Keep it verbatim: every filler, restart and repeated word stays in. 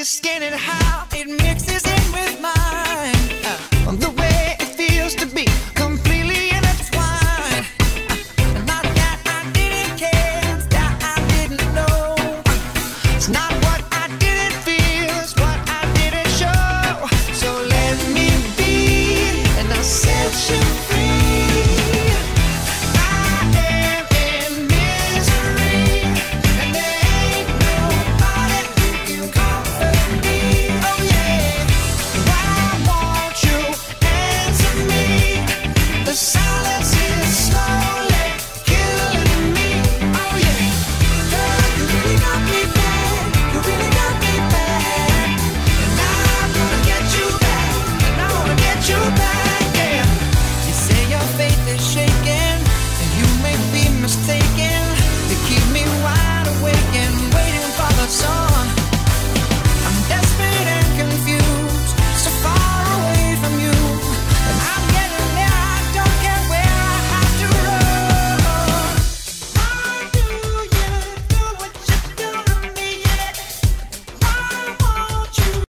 Skin and how it mixes in with my